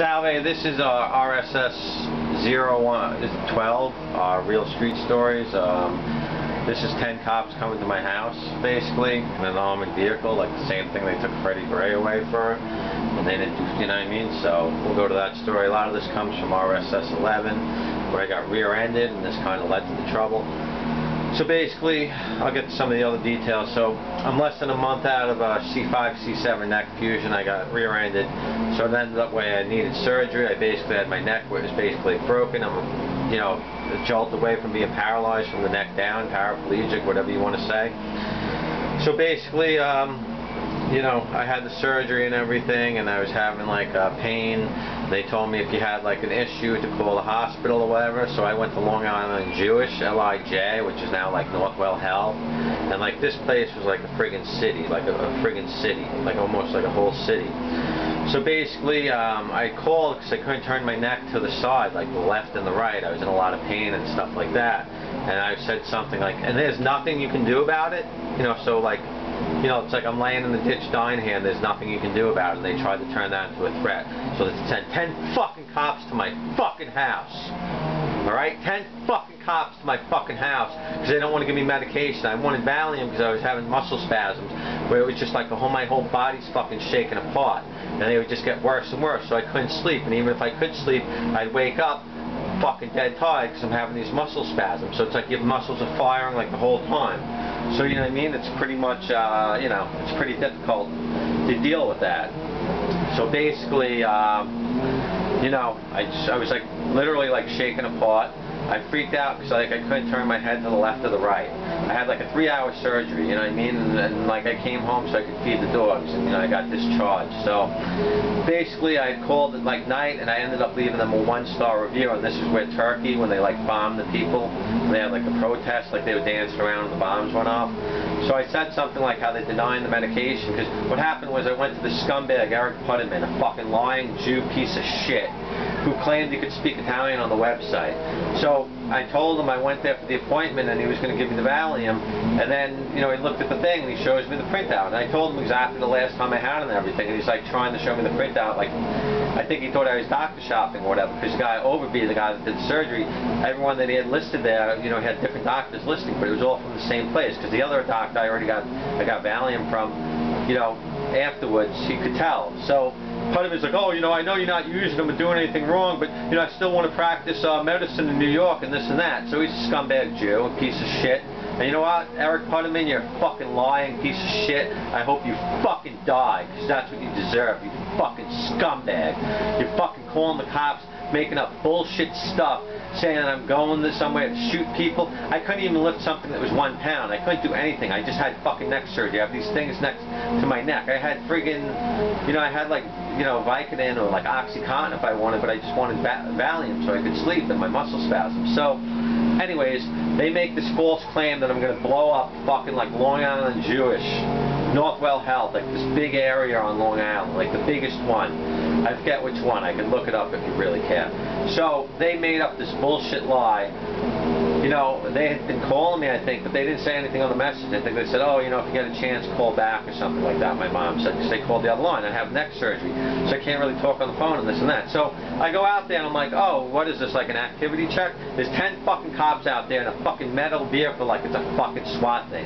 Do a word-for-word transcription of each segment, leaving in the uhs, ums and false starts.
Salve, this is uh, R S S zero twelve, uh, Real Street Stories. Um, this is ten cops coming to my house, basically, in an armored vehicle, like the same thing they took Freddie Gray away for, and they didn't do, you know what I mean? So, we'll go to that story. A lot of this comes from R S S eleven, where I got rear-ended, and this kind of led to the trouble. So basically, I'll get to some of the other details. So I'm less than a month out of a C five C seven neck fusion. I got rear-ended. So it ended up where I needed surgery. I basically had my neck where it was basically broken. I'm, you know, a jolt away from being paralyzed from the neck down, paraplegic, whatever you want to say. So basically, um, you know, I had the surgery and everything, and I was having like uh, pain. They told me if you had like an issue to call the hospital or whatever, so I went to Long Island Jewish, L I J, which is now like Northwell Health, and like this place was like a friggin' city, like a, a friggin' city, like almost like a whole city. So basically, um, I called because I couldn't turn my neck to the side, like the left and the right. I was in a lot of pain and stuff like that, and I said something like, and there's nothing you can do about it, you know, so like, you know, it's like I'm laying in the ditch dying here and there's nothing you can do about it. And they tried to turn that into a threat. So they sent ten fucking cops to my fucking house. Alright? Ten fucking cops to my fucking house. Because they don't want to give me medication. I wanted Valium because I was having muscle spasms. Where it was just like the whole, my whole body's fucking shaking apart. And they would just get worse and worse. So I couldn't sleep. And even if I could sleep, I'd wake up fucking dead tired because I'm having these muscle spasms. So it's like your muscles are firing like the whole time. So you know what I mean? It's pretty much, uh, you know, it's pretty difficult to deal with that. So basically, um, you know, I, just, I was like literally like shaking apart. I freaked out because like I couldn't turn my head to the left or the right. I had like a three hour surgery, you know what I mean? And, and like I came home so I could feed the dogs, and you know I got discharged. So basically I called at like night and I ended up leaving them a one star review. And this is where Turkey, when they like bombed the people, and they had like a protest, like they were dancing around and the bombs went off. So I said something like how they're denying the medication, because what happened was I went to the scumbag Eric Puttman, a fucking lying Jew piece of shit, who claimed he could speak Italian on the website. So I told him I went there for the appointment and he was going to give me the Valium, and then, you know, he looked at the thing and he shows me the printout. And I told him exactly the last time I had it and everything, and he's like trying to show me the printout, like, I think he thought I was doctor shopping or whatever, because the guy Overby, the guy that did the surgery, everyone that he had listed there, you know, had different doctors listing, but it was all from the same place, because the other doctor I already got, I got Valium from, you know, afterwards, he could tell. So part of it's like, oh, you know, I know you're not using them or doing anything wrong, but, you know, I still want to practice uh, medicine in New York and this and that. So he's a scumbag Jew, a piece of shit. And you know what, Eric Puttman, you're a fucking lying piece of shit. I hope you fucking die, because that's what you deserve, you fucking scumbag. You're fucking calling the cops, making up bullshit stuff, saying that I'm going to somewhere to shoot people. I couldn't even lift something that was one pound. I couldn't do anything. I just had fucking neck surgery. I have these things next to my neck. I had friggin', you know, I had like, you know, Vicodin or like Oxycontin if I wanted, but I just wanted va Valium so I could sleep and my muscle spasms. So, anyways, they make this false claim that I'm going to blow up fucking like Long Island Jewish, Northwell Health, like this big area on Long Island, like the biggest one. I forget which one. I can look it up if you really care. So they made up this bullshit lie. You know, they had been calling me, I think, but they didn't say anything on the message. I think they said, oh, you know, if you get a chance, call back or something like that, my mom said, because they called the other line. I have neck surgery, so I can't really talk on the phone and this and that. So I go out there and I'm like, oh, what is this, like an activity check? There's ten fucking cops out there in a fucking metal vehicle like it's a fucking SWAT thing.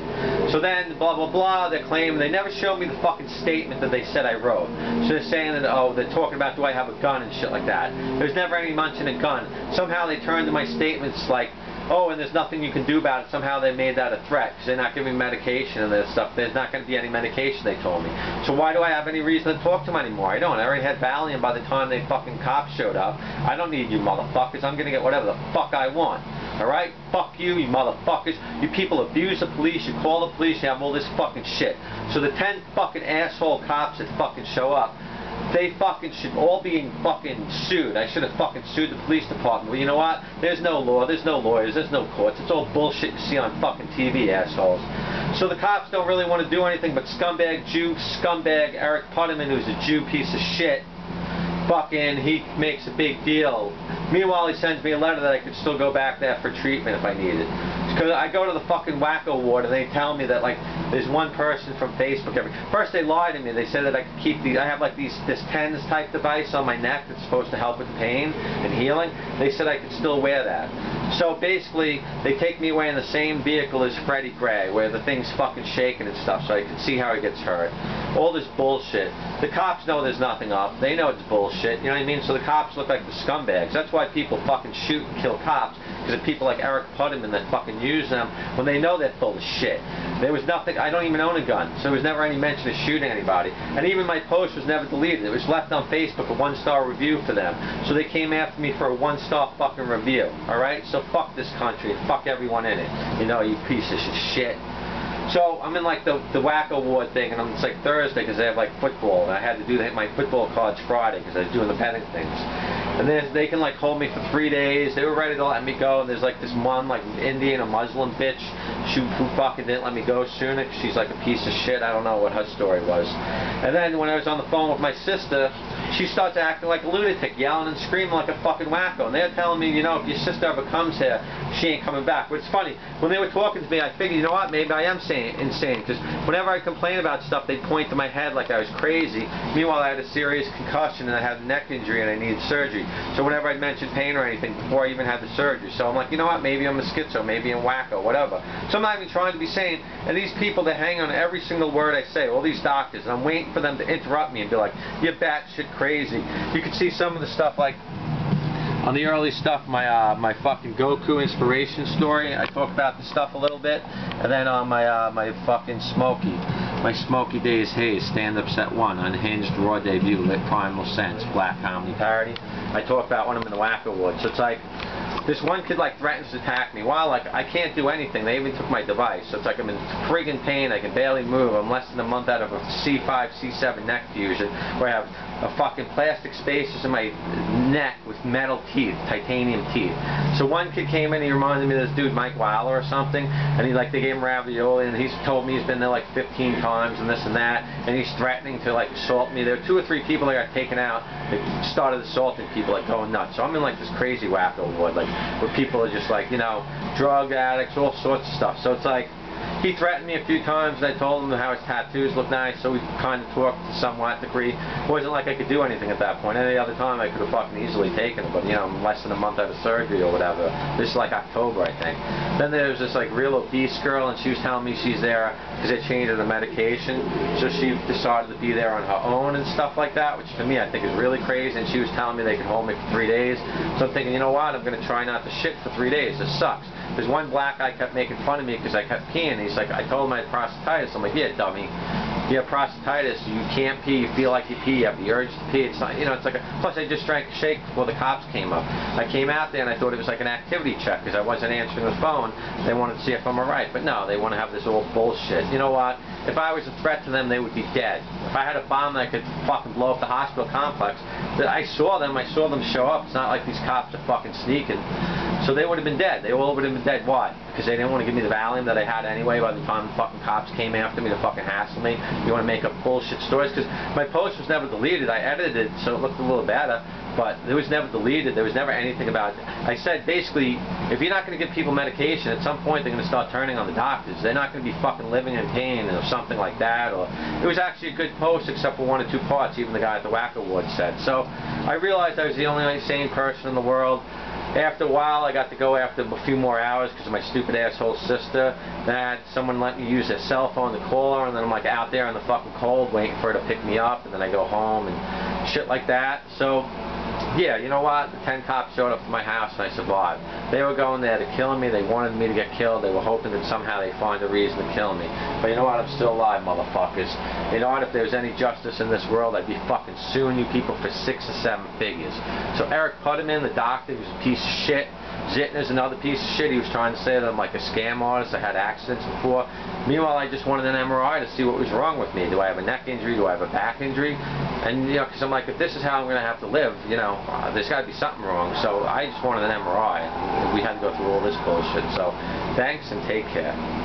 So then, blah, blah, blah, they're claiming, they never showed me the fucking statement that they said I wrote. So they're saying that, oh, they're talking about do I have a gun and shit like that. There's never any mention of gun. Somehow they turned to my statements like, oh, and there's nothing you can do about it. Somehow they made that a threat because they're not giving medication and that stuff. There's not going to be any medication, they told me. So why do I have any reason to talk to them anymore? I don't. I already had Valium by the time they fucking cops showed up. I don't need you motherfuckers. I'm going to get whatever the fuck I want. All right? Fuck you, you motherfuckers. You people abuse the police. You call the police. You have all this fucking shit. So the ten fucking asshole cops that fucking show up, they fucking should all be fucking sued. I should have fucking sued the police department. Well, you know what? There's no law. There's no lawyers. There's no courts. It's all bullshit you see on fucking T V, assholes. So the cops don't really want to do anything, but scumbag Jew, scumbag Eric Puttman, who's a Jew piece of shit, fucking, he makes a big deal. Meanwhile, he sends me a letter that I could still go back there for treatment if I needed. Because I go to the fucking wacko ward and they tell me that, like, there's one person from Facebook every... First they lied to me. They said that I could keep these... I have, like, these this TENS type device on my neck that's supposed to help with pain and healing. They said I could still wear that. So basically, they take me away in the same vehicle as Freddie Gray, where the thing's fucking shaking and stuff, so I can see how he gets hurt. All this bullshit. The cops know there's nothing up. They know it's bullshit. You know what I mean? So the cops look like the scumbags. That's why people fucking shoot and kill cops, because of people like Eric Puderman that fucking use them when they know they're full of shit. There was nothing. I don't even own a gun, so there was never any mention of shooting anybody. And even my post was never deleted. It was left on Facebook, a one-star review for them. So they came after me for a one-star fucking review. All right? So fuck this country. Fuck everyone in it. You know, you piece of shit. So I'm in, like, the, the wacko ward thing, and I'm, it's like Thursday because they have, like, football, and I had to do my football cards Friday because I was doing the betting things. And then they can, like, hold me for three days. They were ready to let me go, and there's, like, this one, like, Indian, a Muslim bitch, she, who fucking didn't let me go sooner because she's, like, a piece of shit. I don't know what her story was. And then when I was on the phone with my sister, she starts acting like a lunatic, yelling and screaming like a fucking wacko. And they're telling me, you know, if your sister ever comes here, she ain't coming back. But it's funny, when they were talking to me, I figured, you know what, maybe I am sane, insane. Because whenever I complain about stuff, they point to my head like I was crazy. Meanwhile, I had a serious concussion and I had a neck injury and I needed surgery. So whenever I'd mention pain or anything, before I even had the surgery. So I'm like, you know what, maybe I'm a schizo, maybe I'm wacko, whatever. So I'm not even trying to be sane. And these people, they hang on every single word I say, all these doctors. And I'm waiting for them to interrupt me and be like, you're batshit crazy. Crazy. You can see some of the stuff, like on the early stuff, my uh, my fucking Goku inspiration story. I talk about the stuff a little bit, and then on my uh, my fucking Smokey, my Smokey Daze Haze stand-up set one, unhinged raw debut, lit primal sense, black comedy parody. I talk about when I'm in the wacko ward. So it's like this one kid, like, threatens to attack me. While, like, I can't do anything. They even took my device. So it's like I'm in friggin' pain. I can barely move. I'm less than a month out of a C five C seven neck fusion, where I have a fucking plastic spaces in my neck with metal teeth, titanium teeth. So one kid came in, he reminded me of this dude, Mike Waller or something, and he, like, they gave him ravioli, and he's told me he's been there like fifteen times and this and that, and he's threatening to, like, assault me. There were two or three people that got taken out that started assaulting people, like, going nuts. So I'm in, like, this crazy wacko ward, like, where people are just, like, you know, drug addicts, all sorts of stuff. So it's like, he threatened me a few times, and I told him how his tattoos look nice, so we kind of talked to somewhat degree. It wasn't like I could do anything at that point. Any other time, I could have fucking easily taken it, but, you know, I'm less than a month out of surgery or whatever. This is, like, October, I think. Then there was this, like, real obese girl, and she was telling me she's there because they changed her to medication, so she decided to be there on her own and stuff like that, which, to me, I think is really crazy, and she was telling me they could hold me for three days. So I'm thinking, you know what, I'm going to try not to shit for three days. This sucks. There's one black guy kept making fun of me because I kept peeing. He's like, I told him I had prostatitis. I'm like, yeah, dummy. You have prostatitis. You can't pee. You feel like you pee. You have the urge to pee. It's not, you know, it's like a, plus I just drank a shake before the cops came up. I came out there and I thought it was like an activity check because I wasn't answering the phone. They wanted to see if I'm alright. But no, they want to have this old bullshit. You know what? If I was a threat to them, they would be dead. If I had a bomb that I could fucking blow up the hospital complex, I saw them. I saw them show up. It's not like these cops are fucking sneaking. So they would have been dead. They all would have been dead. Why? Because they didn't want to give me the Valium that I had anyway by the time the fucking cops came after me to fucking hassle me. You want to make up bullshit stories? Because my post was never deleted. I edited it so it looked a little better, but it was never deleted. There was never anything about it. I said, basically, if you're not going to give people medication, at some point they're going to start turning on the doctors. They're not going to be fucking living in pain or something like that. Or it was actually a good post except for one or two parts, even the guy at the Whack Award said. So I realized I was the only sane person in the world. After a while, I got to go after a few more hours because of my stupid asshole sister. That someone let me use their cell phone to call her, and then I'm, like, out there in the fucking cold waiting for her to pick me up, and then I go home and shit like that. So, yeah, you know what? The ten cops showed up to my house, and I survived. They were going there to kill me. They wanted me to get killed. They were hoping that somehow they'd find a reason to kill me. But you know what? I'm still alive, motherfuckers. You know what? If there was any justice in this world, I'd be fucking suing you people for six or seven figures. So Eric Puderman, the doctor, who's a piece of shit. Zitner's another piece of shit. He was trying to say that I'm like a scam artist. I had accidents before. Meanwhile, I just wanted an M R I to see what was wrong with me. Do I have a neck injury? Do I have a back injury? And, you know, because I'm like, if this is how I'm going to have to live, you know, uh, there's got to be something wrong. So I just wanted an M R I. We had to go through all this bullshit. So thanks and take care.